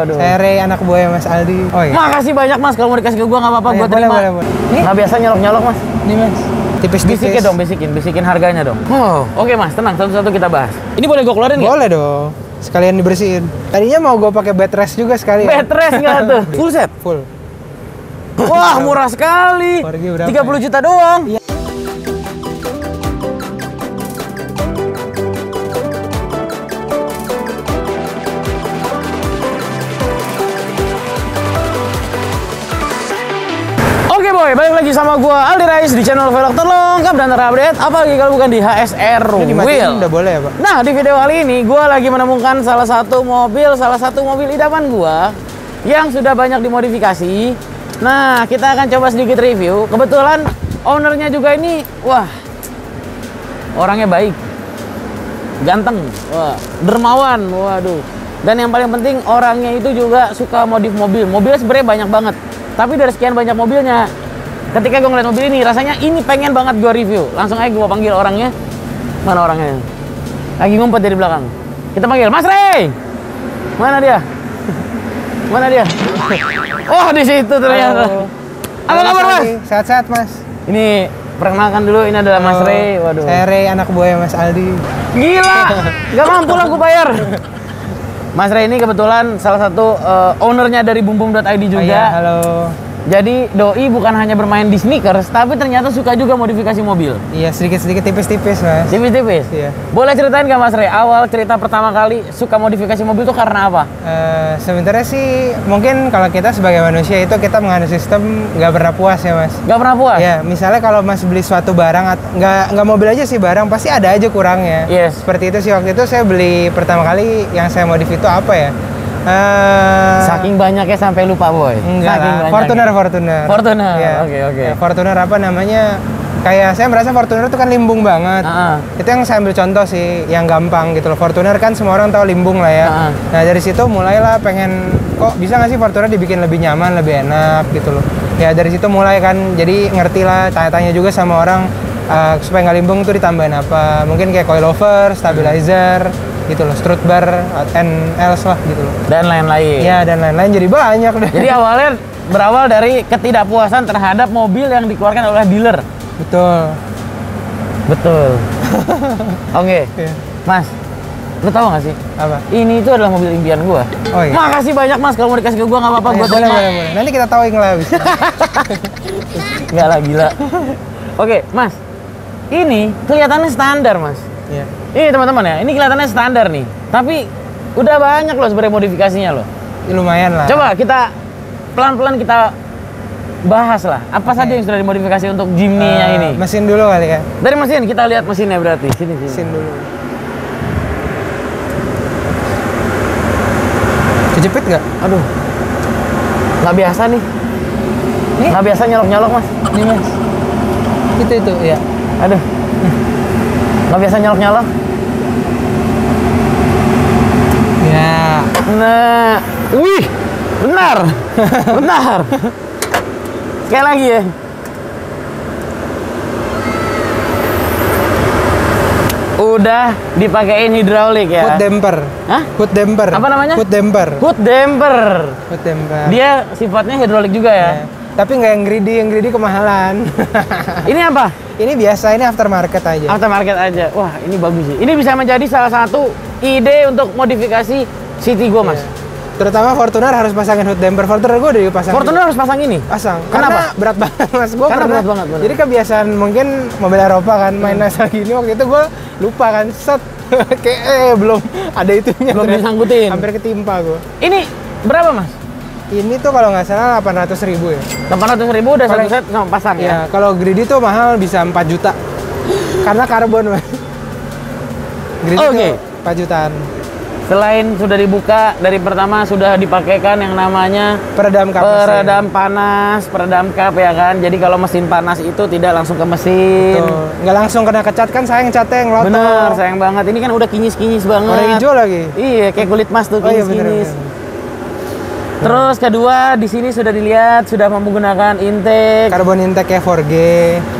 Aduh. Saya Rey, anak buahnya Mas Aldi. Oh iya. Makasih banyak Mas, kalau mau dikasih ke gua nggak apa-apa, gua terima. Boleh. Nah, biasa nyolok-nyolok Mas. Ini Mas. Tipis-tipis. Bisikin dong, bisikin harganya dong. Oh. Oke Mas, tenang, satu-satu kita bahas. Ini boleh gua keluarin nggak? Boleh dong. Sekalian dibersihin. Tadinya mau gua pakai bed rest juga sekalian. Bed rest nggak tuh? Full set? Full. Wah, murah sekali. 30 juta doang. Iya. Balik lagi sama gue Aldi Rais di channel Velog terlengkap dan terupdate, apalagi kalau bukan di HSR Wheel. Udah boleh ya, Pak? Nah, di video kali ini gue lagi menemukan salah satu mobil idaman gue yang sudah banyak dimodifikasi. Nah, kita akan coba sedikit review. Kebetulan ownernya juga ini, wah, orangnya baik, ganteng, wah, dermawan, waduh. Dan yang paling penting orangnya itu juga suka modif mobil. Mobilnya sebenarnya banyak banget, tapi dari sekian banyak mobilnya, ketika gue ngeliat mobil ini, rasanya ini pengen banget gue review. Langsung aja gue panggil orangnya. Mana orangnya? Lagi ngumpet dari belakang. Kita panggil, Mas Rey! Mana dia? Mana dia? Oh, di situ ternyata. Apa kabar, Mas? Sehat-sehat, Mas. Ini, perkenalkan dulu, ini adalah Mas Rey. Waduh. Saya Rey, anak buahnya Mas Aldi. Gila! Gak mampu lah gue bayar. Mas Rey ini kebetulan salah satu ownernya dari Bumbum.id juga. Oh, iya, halo. Jadi doi bukan hanya bermain di sneakers, tapi ternyata suka juga modifikasi mobil. Iya, sedikit-sedikit, tipis-tipis Mas. Tipis-tipis? Iya. Boleh ceritain nggak Mas Rey, awal cerita pertama kali suka modifikasi mobil itu karena apa? Sebenarnya sih mungkin kalau kita sebagai manusia itu kita menganut sistem nggak pernah puas ya Mas. Nggak pernah puas? Iya, misalnya kalau Mas beli suatu barang, nggak mobil aja sih barang, pasti ada aja kurangnya. Yes. Seperti itu sih, waktu itu saya beli pertama kali yang saya modif itu apa ya? Saking banyaknya sampai lupa boy. Enggak, Fortuner. Ya. Oke. Ya, Fortuner apa namanya? Kayak saya merasa Fortuner itu kan limbung banget. Itu yang saya ambil contoh sih, yang gampang gitu loh. Fortuner kan semua orang tahu limbung lah ya. Nah dari situ mulailah pengen, kok bisa nggak sih Fortuner dibikin lebih nyaman, lebih enak gitu loh. Ya dari situ mulai kan, jadi ngerti lah, tanya-tanya juga sama orang supaya nggak limbung tuh ditambahin apa? Mungkin kayak coilover, stabilizer. Gitu loh, strut bar, and else lah gitu loh. Dan lain-lain. Ya, dan lain-lain, jadi banyak deh. Jadi awalnya berawal dari ketidakpuasan terhadap mobil yang dikeluarkan oleh dealer. Betul. Oke. Yeah. Mas, lu tau gak sih? Apa? Ini itu adalah mobil impian gua. Oh iya? Makasih banyak Mas, kalau mau dikasih ke gua gak apa-apa, gua terima. Boleh. Nanti kita tauin lah abis. Enggak lah, gila. Oke, Mas. Ini kelihatannya standar, Mas. Iya. Ini teman-teman ya, ini kelihatannya standar nih. Tapi udah banyak loh sebenarnya modifikasinya loh. Ya, lumayan lah. Coba kita pelan-pelan kita bahas lah. Apa saja yang sudah dimodifikasi untuk Jimny-nya ini? Mesin dulu kali ya. Dari mesin, kita lihat mesinnya berarti. Sini. Mesin dulu. Kejepit nggak? Aduh. Nggak biasa nih. Nggak biasa nyolok-nyolok Mas. Ini Mas. Itu ya. Aduh. Nggak biasa nyolok-nyolok. Ya. Nah, wih, benar. Sekali lagi ya. Udah dipakein hidraulik ya. Hood damper. Hah? Hood damper. Apa namanya? Hood damper. Dia sifatnya hidraulik juga ya. Tapi nggak yang greedy kemahalan. Ini apa? Ini biasa, ini aftermarket aja. Wah, ini bagus sih. Ini bisa menjadi salah satu ide untuk modifikasi City gue, Mas. Terutama Fortuner harus pasangin hood damper. Fortuner gue udah dipasang. Fortuner harus pasang ini? Pasang. Kenapa? Karena berat banget, Mas. Bener. Jadi kebiasaan mungkin mobil Eropa kan, main asal gini. Waktu itu gue lupa kan, set. Kayak belum ada itunya. Belum disangkutin. Hampir ketimpa gue. Ini berapa, Mas? Ini tuh kalau nggak salah 800.000 ya. 800.000 udah satu set sama pasang ya. Kalau greedy tuh mahal bisa 4 juta. Karena karbon, Mas. Greedy tuh 4 jutaan. Selain sudah dibuka dari pertama sudah dipakaikan yang namanya peredam kap ya kan. Jadi kalau mesin panas itu tidak langsung ke mesin. Betul. Nggak langsung kena kecat kan, sayang catnya yang lotor. Bener, sayang banget. Ini kan udah kinyis-kinyis banget. Warna hijau lagi. Iya, kayak kulit Mas tuh kinyis-kinyis. Terus kedua di sini sudah dilihat sudah menggunakan intake karbon, intake K4G.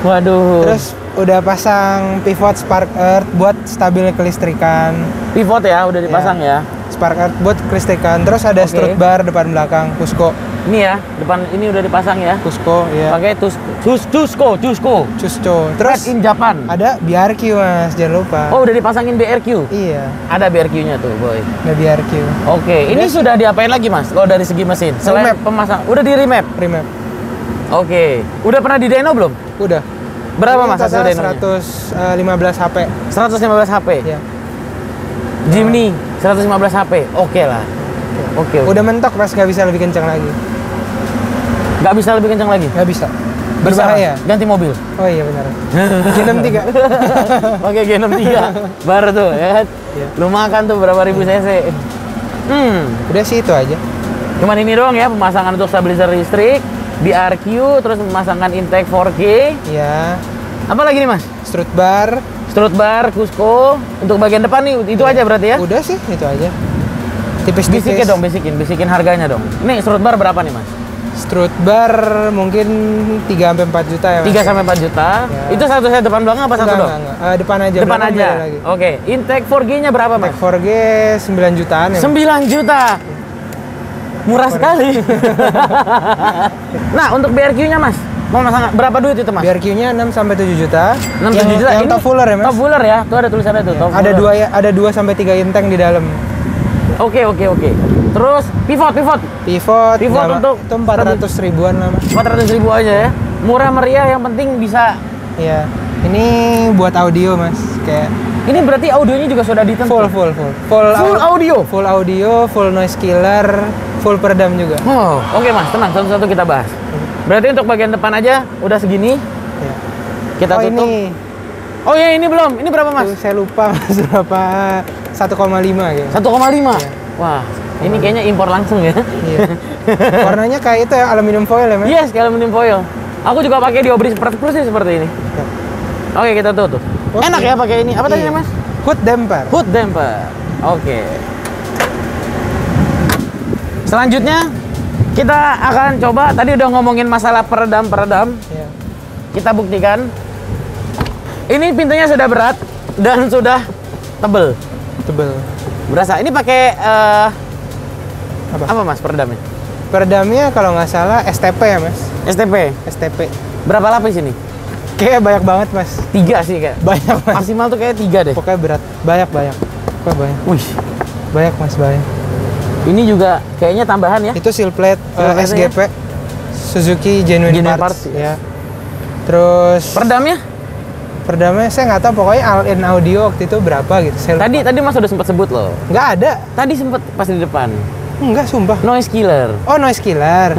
Waduh. Terus udah pasang pivot spark earth buat stabil kelistrikan. Pivot ya udah dipasang ya. spark outboard kelistrikan. Terus ada strut bar depan belakang Cusco. Ini ya, depan ini udah dipasang ya. Cusco ya. Pakai Cusco. Terus in Japan. Ada BRQ Mas, jangan lupa. Oh, udah dipasangin BRQ. Iya. Ada BRQ-nya tuh, Boy. Ada BRQ. Oke, ini sudah diapain lagi, Mas? Kalau dari segi mesin, selain pemasang, udah di remap. Remap. Oke. Udah pernah di dyno belum? Udah. Berapa Mas hasil dynonya? 115 HP. 115 HP. Iya. Jimny 115 HP, oke lah. Oke. Udah mentok Mas, nggak bisa lebih kencang lagi. Nggak bisa lebih kencang lagi? Nggak bisa. Berbahaya. Ganti mobil. Oh iya benar. G63. Pakai G63. Baru tuh ya kan. Lu makan tuh berapa ribu cc. Udah sih itu aja. Cuman ini doang ya, pemasangan untuk stabilizer listrik, BRQ, terus pemasangan intake 4G. Iya. Apa lagi nih Mas? Strut bar. Strut bar, Cusco. Untuk bagian depan nih, itu aja berarti ya? Udah sih, itu aja. Tipis-tipis. Bisikin dong, bisikin harganya dong. Nih, strut bar berapa nih Mas? Strut bar mungkin 3-4 juta ya Mas? 3-4 juta. Ya. Itu satu set depan belakang apa satu dong? Depan aja. Depan aja? Oke. Intake 4G-nya berapa Mas? Intake 4G 9 jutaan ya Mas? 9 juta? Murah sekali. Nah, untuk BRQ-nya Mas? Mau masang berapa duit itu Mas? BRQ-nya 6-7 juta. 6-7 juta. Yang top fuller ya Mas? Top fuller ya. Tuh ada tulisannya tuh. Top ada 2 sampai 3 intake di dalam. Oke. Terus pivot untuk itu 400 ribuan lah Mas. 400 ribu aja ya. Murah meriah, yang penting bisa. Iya. Ini buat audio Mas. Kayak ini berarti audionya juga sudah ditentukan. Full audio, full noise killer, full peredam juga. Oh, oke Mas, tenang, satu-satu kita bahas. Berarti untuk bagian depan aja udah segini. Ya. Kita tutup. Ini. Oh ya, ini belum. Ini berapa Mas? Tuh, saya lupa Mas berapa. 1,5 gitu. 1,5. Ya. Wah, ini kayaknya impor langsung ya. Iya. Warnanya kayak itu ya, aluminium foil ya Mas? Yes, aluminium foil. Aku juga pakai diobri sih seperti ini. Ya. Oke, kita tutup. Okay. Enak ya pakai ini. Apa tadi Mas? Hood damper. Hood damper. Oke. Selanjutnya kita akan coba, tadi udah ngomongin masalah peredam. Iya. Kita buktikan. Ini pintunya sudah berat dan sudah tebel. Tebel. Berasa. Ini pakai apa Mas peredamnya? Peredamnya kalau nggak salah STP ya Mas. STP. Berapa lapis ini? Kayak banyak banget Mas. 3 sih kayak. Banyak Mas. Maksimal tuh kayak 3 deh. Pokoknya berat. Banyak. Wih. Banyak Mas. Ini juga kayaknya tambahan ya. Itu seal plate SGP ya? Suzuki Genuine Parts ya. Terus peredamnya saya nggak tahu, pokoknya all-in audio waktu itu berapa gitu. Tadi Mas udah sempat sebut loh. Nggak ada. Tadi sempat pas di depan. Enggak, sumpah. Noise killer. Oh, noise killer.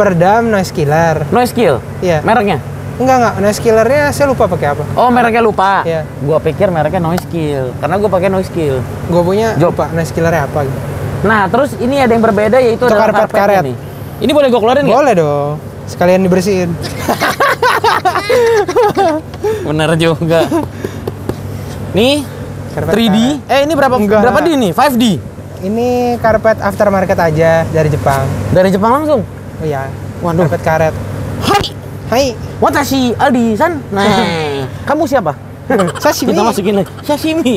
Peredam noise killer. Noise kill. Iya. Mereknya? Enggak, noise killernya saya lupa pakai apa. Oh, mereknya lupa. Iya. Gua pikir mereknya noise kill karena gua pakai noise kill. Gua punya lupa noise killernya apa gitu. Nah, terus ini ada yang berbeda yaitu ada karpet karet. Ini boleh gue keluarin nggak? Boleh dong. Sekalian dibersihin. Bener juga. Nih, karpet 3D. Karet. Ini berapa? Enggak. Berapa D ini? 5D. Ini karpet aftermarket aja dari Jepang. Dari Jepang langsung? Oh iya. Waduh. Karpet karet. Hai. Watashi Aldi san. Nah, kamu siapa? Sashimi. Kita masukin lagi. Sashimi.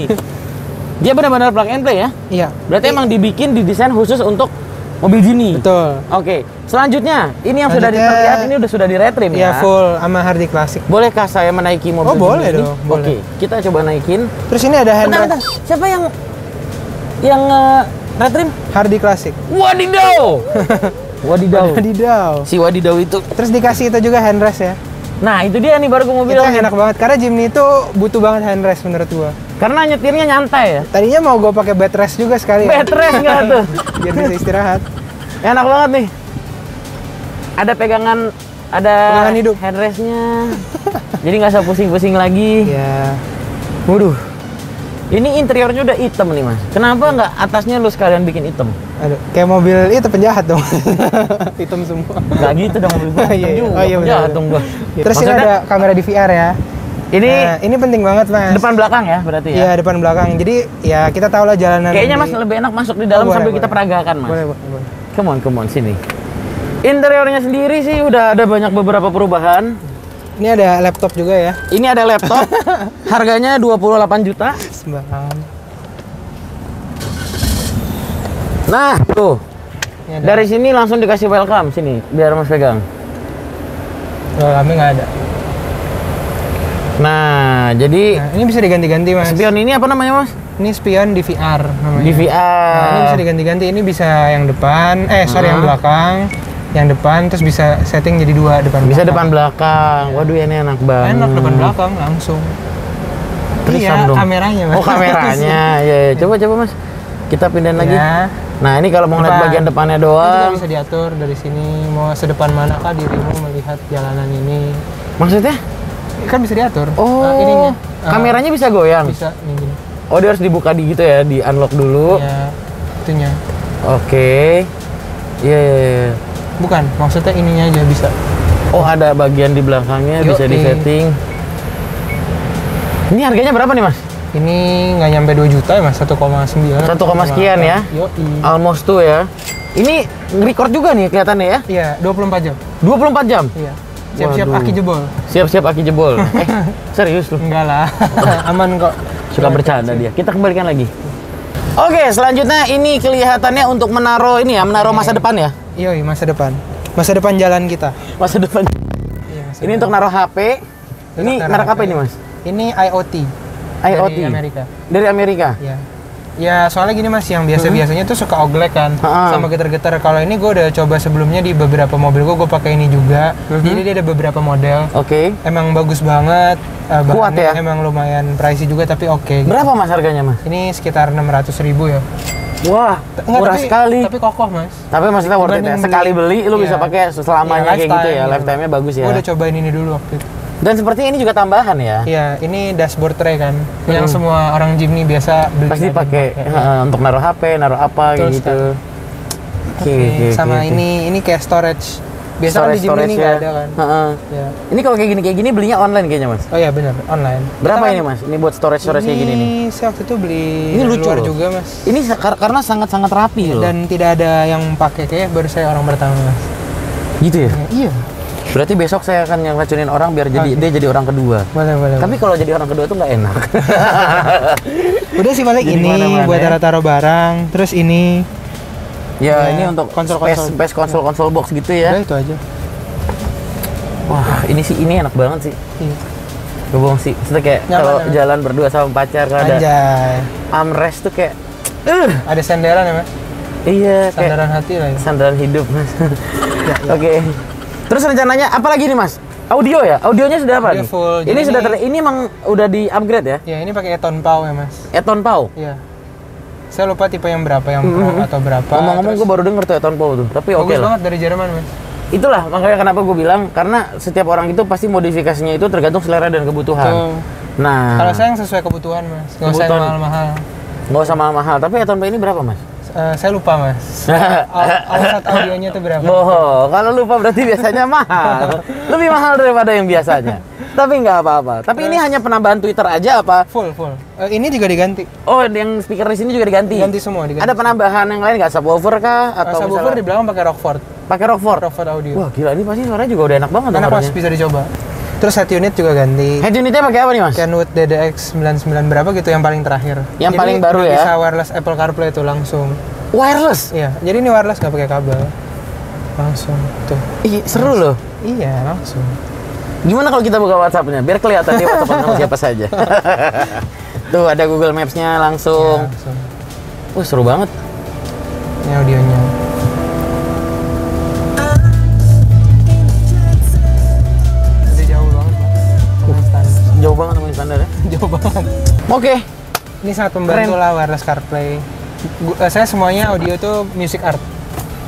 Dia benar-benar plug and play ya? Iya. Berarti emang didesain khusus untuk mobil Jimny. Betul. Oke. Selanjutnya, ini yang sudah terlihat, ini sudah diretrim ya? Iya, full sama Hardi Classic. Bolehkah saya menaiki mobil Jimny? Oh, boleh dong. Oke, kita coba naikin. Terus ini ada handbrake. Siapa yang retrim? Hardi Classic. Wadidaw. Si Wadidaw itu. Terus dikasih itu juga handrest ya? Nah, itu dia nih baru gue mau bilang. Itu enak banget, karena Jimny itu butuh banget handrest menurut gua. Karena nyetirnya nyantai ya? Tadinya mau gue pakai bed rest juga sekali. Bed rest nggak tuh? Biar bisa istirahat. Enak banget nih. Ada pegangan, hidup. Handrestnya. Jadi nggak usah pusing-pusing lagi. Iya. Waduh. Ini interiornya udah hitam nih Mas. Kenapa nggak atasnya lu sekalian bikin hitam? Aduh, kayak mobil itu penjahat dong. Hitam semua. Nggak gitu dong mobil gua. Iya, penjahat dong gua. Terus ini ada kamera DVR ya. Ini penting banget Mas. Depan belakang ya berarti ya? Iya, depan belakang. Jadi ya kita tahu lah jalanan. Kayaknya Mas lebih enak masuk di dalam sambil kita peragakan Mas. Boleh. Come on, sini. Interiornya sendiri sih udah ada beberapa perubahan. Ini ada laptop juga ya? Ini ada laptop. Harganya 28 juta. Sembarang. Nah, tuh. Ya, dari sini langsung dikasih welcome sini, biar Mas pegang. Welcome nggak ada. Nah, jadi nah, ini bisa diganti-ganti, Mas. Spion ini apa namanya, Mas? Ini spion DVR namanya. DVR. Nah, ini bisa diganti-ganti. Ini bisa yang depan, sorry yang belakang. Yang depan terus bisa setting jadi dua depan belakang. Bisa depan belakang. Waduh, ini enak banget. Enak depan belakang langsung. Terus iya, kameranya, Mas. Oh, kameranya. Iya, ya. Coba Mas. Kita pindahin lagi. Nah, ini kalau mau lihat bagian depannya doang. Bisa diatur dari sini mau sedepan manakah dirimu melihat jalanan ini. Maksudnya? Kan bisa diatur. Oh, ininya. Kameranya bisa goyang. Bisa gini. Oh, dia harus dibuka di gitu ya, di unlock dulu. Iya. Itunya. Oke. Iya. Bukan, maksudnya ininya aja bisa. Oh, ada bagian di belakangnya bisa disetting. Ini harganya berapa nih, Mas? Ini nggak nyampe 2 juta ya, Mas, 1,9. 1, sekian ya? Yoi. Almost 2 ya. Ini record juga nih kelihatannya ya? Iya, 24 jam. 24 jam? Iya. Siap-siap aki jebol. Siap-siap aki jebol. Serius lu? Enggak lah. Aman kok. Suka bercanda dia. Kita kembalikan lagi. Oke, selanjutnya ini kelihatannya untuk menaruh ini ya, menaruh masa depan ya? Yoi, masa depan. Masa depan jalan kita. Masa depan. Iya, masa ini depan. Untuk naruh HP. Ini merek apa ini, Mas? Ini IoT dari Amerika. Dari Amerika? Iya. Ya, soalnya gini, Mas, yang biasa-biasanya tuh suka oglek kan, sama getar-getar. Kalau ini gue udah coba sebelumnya di beberapa mobil gue pakai ini juga. Jadi dia ada beberapa model. Oke. Emang bagus banget. Kuat ya? Emang lumayan pricey juga tapi oke. Gitu. Berapa, Mas, harganya, Mas? Ini sekitar 600.000 ya. Wah, murah sekali. Tapi kokoh, Mas. Tapi maksudnya worth it ya. Sekali beli lu bisa pakai selamanya kayak gitu ya. Lifetime-nya bagus ya. Gue udah cobain ini dulu waktu itu. Dan seperti ini juga tambahan ya? Iya, ini dashboard tray kan, yang semua orang Jimny biasa beli. Pasti pakai untuk naruh HP, naruh apa kayak gitu. Oke. Sama ini kayak storage. Biasa kan di Jimny ini nggak ada kan? Ya. Ini kalau kayak gini belinya online kayaknya, Mas? Oh iya benar, online. Berapa ini, Mas? Ini buat storage kayak gini nih? Ini saya waktu itu beli. Ini lucu juga, Mas. Ini karena sangat-sangat rapi loh. Dan tidak ada yang pakai, kayak baru saya orang pertama, Mas. Gitu ya? Iya. Berarti besok saya akan yang racunin orang biar jadi dia jadi orang kedua. Boleh. Tapi kalau jadi orang kedua tuh nggak enak. Udah sih balik ini mana-mana buat taruh barang. Terus ini ya ini untuk konsol box gitu ya. Udah itu aja. Wah, ini enak banget sih. Gue bohong sih. Itu kayak kalau jalan berdua sama pacar ada armrest tuh kayak ada sandaran ya, Mas. Iya, sandaran hati lah ya. Sandaran hidup, Mas. Oke. Terus rencananya apa lagi nih, Mas? Audio ya? Audionya sudah apa nih? Full. Ini sudah ini emang udah di upgrade ya? Ya, ini pakai Eaton Power ya, Mas. Eaton Power? Iya. Saya lupa tipe yang berapa, yang Pro atau berapa. Ngomong-ngomong gue baru denger tuh Eaton Power tuh. Tapi oke lah. Bagus banget dari Jerman, Mas. Itulah makanya kenapa gue bilang karena setiap orang itu pasti modifikasinya itu tergantung selera dan kebutuhan. Tuh. Nah, kalau saya yang sesuai kebutuhan, Mas. Nggak usah mahal-mahal. Nggak usah mahal-mahal. Tapi Eaton Power ini berapa, Mas? Saya lupa, Mas. Alat audionya itu berapa? Oh, kalau lupa berarti biasanya mahal. Lebih mahal daripada yang biasanya. Tapi nggak apa-apa. Tapi ini hanya penambahan tweeter aja apa? Full. Ini juga diganti. Oh, yang speaker di sini juga diganti. Ganti semua. Diganti. Ada penambahan yang lain nggak? Subwoofer kah? Atau subwoofer di belakang pakai Rockford. Pakai Rockford. Rockford audio. Wah, gila, ini pasti suaranya juga udah enak banget. Enak, Mas, bisa dicoba. Terus head unit juga ganti. Head unitnya pakai apa nih, Mas? Kenwood DDX 99 berapa gitu yang paling terakhir. Yang jadi paling baru ya. Bisa wireless Apple CarPlay itu langsung. Wireless? Iya. Jadi ini wireless nggak pakai kabel. Langsung tuh. Ih, seru loh. Iya, langsung. Gimana kalau kita buka WhatsApp-nya? Biar kelihatan dia WhatsApp sama siapa saja. Tuh ada Google Maps-nya langsung. Wah, seru banget. Ini audionya. Jauh banget sama standar ya? Jauh banget. Oke. Ini sangat membantu lah wireless CarPlay. Saya semuanya audio tuh music art.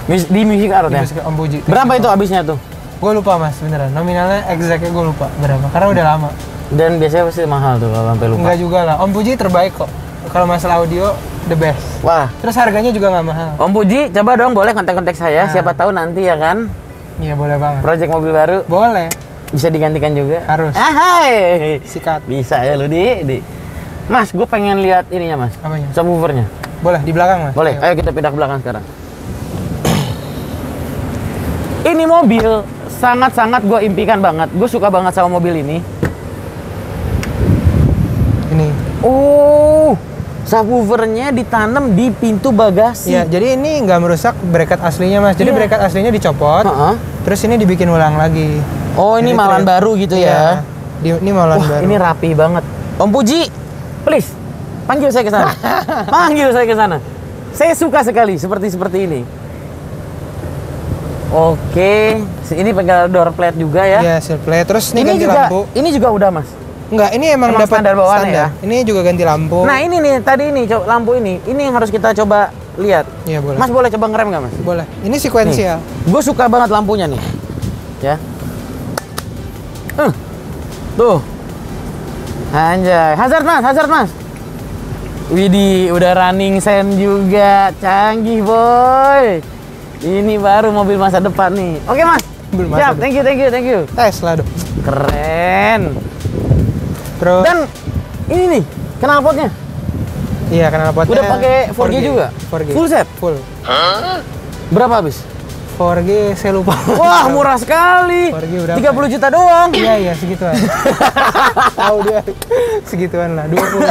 Di music art ya? Om Puji. Berapa itu abisnya tuh? Gue lupa, Mas, beneran. Nominalnya exactnya gue lupa berapa. Karena udah lama. Dan biasanya pasti mahal tuh kalau sampai lupa. Enggak juga lah. Om Puji terbaik kok. Kalau masalah audio, the best. Wah. Terus harganya juga nggak mahal. Om Puji, coba dong boleh kontak-kontak saya. Nah. Siapa tahu nanti ya kan? Iya, boleh banget. Project mobil baru. Boleh. Bisa digantikan juga? Harus. Ahai. Sikat. Bisa ya lu, Di. Mas, gue pengen lihat ininya, Mas. Apanya? Subwoofernya. Boleh, di belakang, Mas. Boleh, ayo kita pindah ke belakang sekarang. Ini mobil sangat-sangat gue impikan banget. Gue suka banget sama mobil ini. Ini. Subwoofernya ditanam di pintu bagasi. Ya, jadi ini nggak merusak bracket aslinya, Mas. Jadi bracket aslinya dicopot, terus ini dibikin ulang lagi. Oh, ini jadi malan baru gitu ya? Iya. Ini malan baru. Ini rapi banget. Om Puji, please panggil saya ke sana. Panggil saya ke sana. Saya suka sekali seperti ini. Oke, ini pegal door plate juga ya? Iya, seal plate. Terus ini ganti juga, lampu. Ini juga udah, Mas. Enggak, ini emang dapat standar bawaannya ya. Ini juga ganti lampu. Nah, ini nih tadi ini lampu ini yang harus kita coba lihat. Iya, boleh. Mas boleh coba ngerem nggak, Mas? Boleh. Ini sekuensial. Gue suka banget lampunya nih. Ya. Tuh. Anjay, hazard, Mas, hazard, Mas. Widih, udah running sen juga. Canggih, boy. Ini baru mobil masa depan nih. Oke, Mas. Siap, thank you. Tesla dong. Keren. Terus. Dan ini nih, knalpotnya. Iya, knalpotnya. Udah pakai 4G juga? 4G. Full set? Full. Berapa habis? 4G saya lupa. Wah, murah sekali. 4G berapa? 30 juta doang. Iya, iya, segituan. Tahu dia. Segituan lah, 20.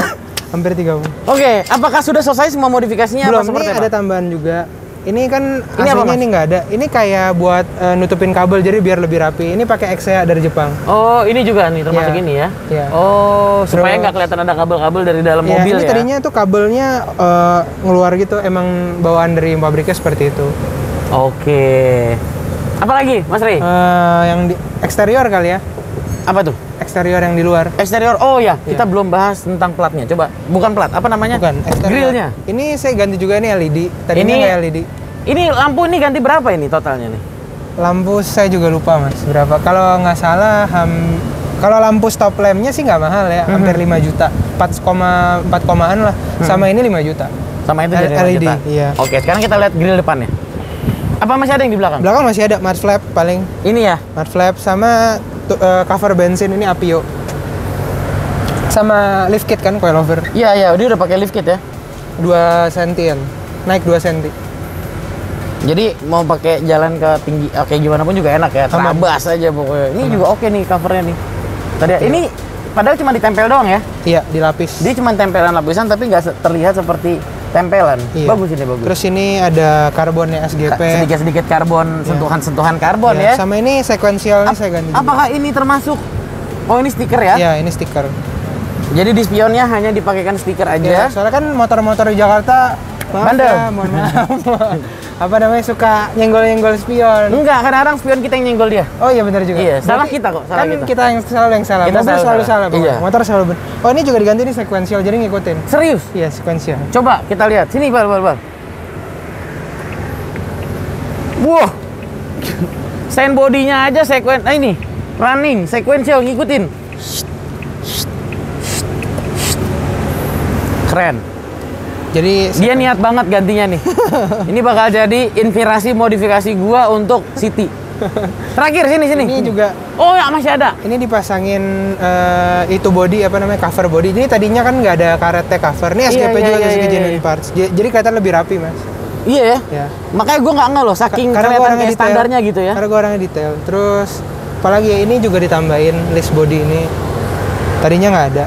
Hampir 30. Oke, apakah sudah selesai semua modifikasinya? Belum, ini ada tambahan juga. Ini kan aslinya ini nggak ada. Ini kayak buat nutupin kabel, jadi biar lebih rapi. Ini pakai XCA dari Jepang. Oh, ini juga nih termasuk ini ya? Yeah. Oh, supaya nggak kelihatan ada kabel-kabel dari dalam mobil ini ya? Tadinya tuh kabelnya ngeluar gitu, emang bawaan dari pabriknya seperti itu. Oke. Apa lagi, Mas Rey? Yang di eksterior kali ya? Apa tuh? Eksterior yang di luar. Eksterior, oh ya, kita belum bahas tentang platnya. Coba, bukan plat, apa namanya? Bukan, eksterior. Grillnya. Ini saya ganti juga, ini LED. Tadinya nggak LED. Ini lampu ini ganti berapa ini totalnya nih? Lampu saya juga lupa, Mas, berapa. Kalau nggak salah, kalau lampu stop lampnya sih nggak mahal ya, hampir 5 juta. 4,an lah, sama ini 5 juta. Sama itu jadi LED. Iya. Oke, sekarang kita lihat grill depannya. Apa masih ada yang di belakang? Belakang masih ada, mud flap paling. Ini ya? Mud flap sama cover bensin, ini Apio. Sama lift kit kan, coilover. Iya, iya, dia udah pakai lift kit ya? 2 sentian, naik 2 senti. Jadi mau pakai jalan ke tinggi, oke gimana pun juga enak ya, terabas aja pokoknya. Ini juga oke nih covernya nih. Tadi ini padahal cuma ditempel doang ya? Iya, dilapis. Dia cuma tempelan lapisan tapi nggak terlihat seperti tempelan. Iya. Bagus ini, bagus. Terus ini ada karbonnya SGP. Sedikit-sedikit karbon, sentuhan-sentuhan karbon ya. Sama ini sekuensialnya saya ganti. Apakah ini termasuk? Oh, ini stiker ya? Iya, ini stiker. Jadi di spionnya hanya dipakaikan stiker aja. Iya, soalnya kan motor-motor di Jakarta bandel. Ya, mohon maaf. Apa namanya, suka nyenggol-nyenggol spion. Enggak, kadang-kadang spion kita yang nyenggol dia. Oh iya, benar juga. Iya, salah kita kok, salah kan kita. Kita yang salah. Kita selalu salah. Iya. Motor selalu benar. Oh, ini juga diganti nih sekuensial, jadi ngikutin. Serius? Iya, sekuensial. Coba kita lihat. Sini, Bal. Wah. Sen bodinya aja sekuensial. Ini running, sekuensial ngikutin. Keren. Jadi dia niat banget gantinya nih. Ini bakal jadi inspirasi modifikasi gua untuk city. Terakhir sini. Ini juga. Oh ya, masih ada. Ini dipasangin itu body, apa namanya, cover body. Jadi tadinya kan nggak ada karetnya cover. Ini SGP juga dari segi genuine parts. Jadi kelihatan lebih rapi, Mas. Iya ya. Makanya gua nggak loh, saking kelihatan kayak standarnya gitu ya. Karena gua orangnya detail. Terus apalagi ya, ini juga ditambahin list body ini. Tadinya nggak ada.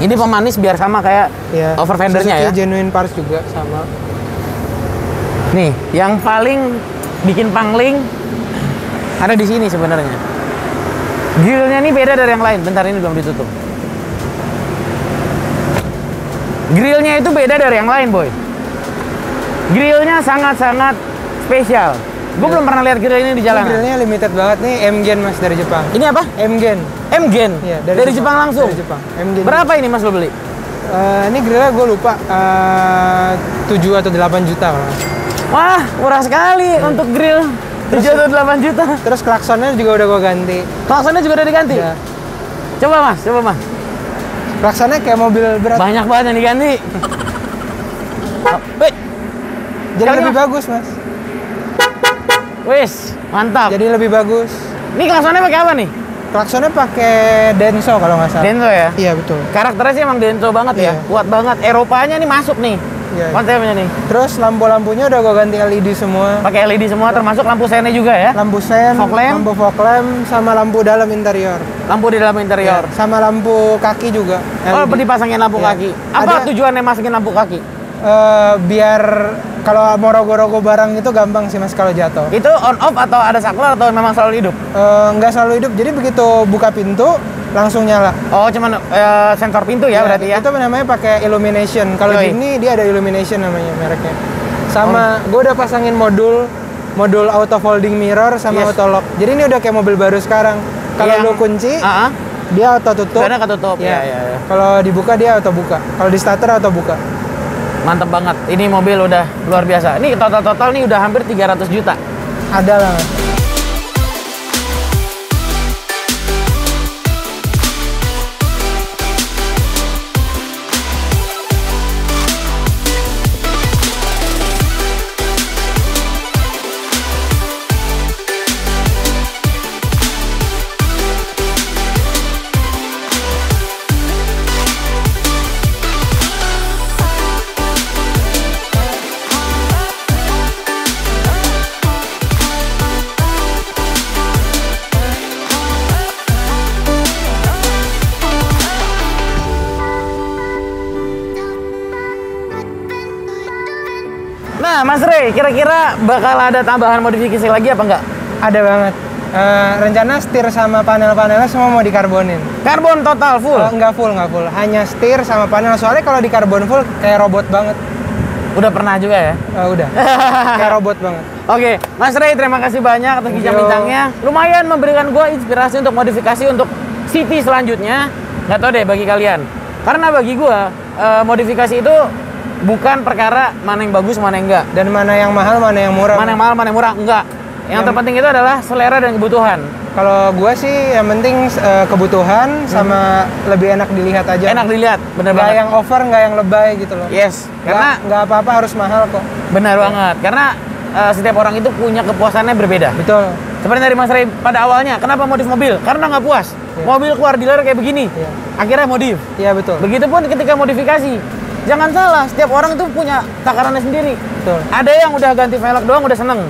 Ini pemanis biar sama kayak over fendernya ya. Genuine parts juga sama. Nih, yang paling bikin pangling ada di sini sebenarnya. Grillnya ini beda dari yang lain. Bentar, ini belum ditutup. Grillnya itu beda dari yang lain, boy. Grillnya sangat-sangat spesial. Gue belum pernah lihat grill ini di jalan. Grillnya limited banget nih, M-Gen, Mas, dari Jepang. Ini apa? M-Gen. M-Gen? Iya, dari Jepang langsung? Dari Jepang. M-Gen. Berapa ini, Mas, lo beli? Ini grillnya gue lupa, 7 atau 8 juta kalau. Wah, murah sekali untuk grill. 7 atau 8 juta. Terus klaksonnya juga udah gue ganti. Klaksonnya juga udah diganti? Iya. Coba mas. Klaksonnya kayak mobil berat. Banyak banget yang diganti. Jadi lebih bagus, Mas. Wis, mantap. Jadi lebih bagus. Ini klaksonnya pakai apa nih? Klaksonnya pakai Denso kalau nggak salah. Denso ya? Iya, betul. Karakternya sih emang Denso banget ya. Kuat banget. Eropanya nih masuk nih. ya. Konsepnya nih. Terus lampu-lampunya udah gue ganti LED semua. Pakai LED semua, termasuk lampu sennya juga ya? Lampu sen, lampu fog lamp, sama lampu dalam interior. Lampu di dalam interior? Ya, sama lampu kaki juga. Oh, dipasangin lampu ya. Kaki. Apa tujuannya masangin lampu kaki? Biar kalau mau rogo-rogo barang itu gampang sih mas kalau jatuh. Itu on off atau ada saklar atau memang selalu hidup? Nggak selalu hidup, jadi begitu buka pintu langsung nyala. Oh, cuman sensor pintu ya, berarti ya? Itu namanya pakai illumination. Kalau Jimny dia ada illumination namanya mereknya. Sama gue udah pasangin modul auto folding mirror sama auto lock. Jadi ini udah kayak mobil baru sekarang. Kalau lu kunci dia auto tutup. Karena ketutup ya. Kalau dibuka dia auto buka. Kalau di starter auto buka. Mantep banget, ini mobil udah luar biasa. Ini total-total nih udah hampir 300 juta. Ada lah. Nah, Mas Rey, kira-kira bakal ada tambahan modifikasi lagi apa enggak? Ada banget. Rencana setir sama panel-panelnya semua mau dikarbonin. Karbon total full? Enggak full. Hanya setir sama panel. Soalnya kalau dikarbon full kayak robot banget. Udah pernah juga ya? Udah. Kayak robot banget. Oke, Mas Rey, terima kasih banyak atas bincang-bincangnya. Lumayan memberikan gua inspirasi untuk modifikasi untuk city selanjutnya. Nggak tahu deh bagi kalian. Karena bagi gua modifikasi itu bukan perkara mana yang bagus, mana yang enggak. Dan mana yang mahal, mana yang murah. Mana yang mahal, mana yang murah, enggak. Yang terpenting itu adalah selera dan kebutuhan. Kalau gue sih yang penting kebutuhan sama lebih enak dilihat aja. Enak dilihat, bener banget. Nggak yang over, nggak yang lebay gitu loh. Yes, karena nggak apa-apa harus mahal kok. Benar banget, karena setiap orang itu punya kepuasannya berbeda. Betul. Seperti dari Mas Rey pada awalnya, kenapa modif mobil? Karena nggak puas. Mobil keluar dealer kayak begini, akhirnya modif. Iya, betul. Begitupun ketika modifikasi. Jangan salah, setiap orang itu punya takarannya sendiri. Betul. Ada yang udah ganti velg doang udah seneng.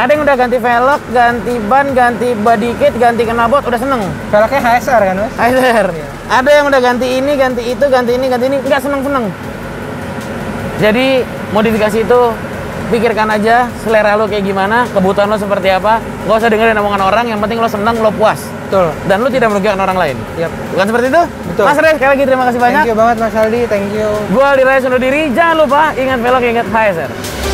Ada yang udah ganti velg, ganti ban, ganti body kit, ganti knalpot udah seneng. Velgnya HSR kan mas? HSR. Iya. Ada yang udah ganti ini, ganti itu, ganti ini, nggak seneng. Jadi modifikasi itu pikirkan aja selera lo kayak gimana, kebutuhan lo seperti apa. Gak usah dengerin omongan orang, yang penting lo seneng, lo puas. Betul. Dan lo tidak merugikan orang lain. Yep. Bukan seperti itu? Betul. Mas Rey, sekali lagi terima kasih banyak. Thank you banget Mas Aldi, thank you. Gua Aldi Rais undur diri, jangan lupa ingat velg, ingat HSR.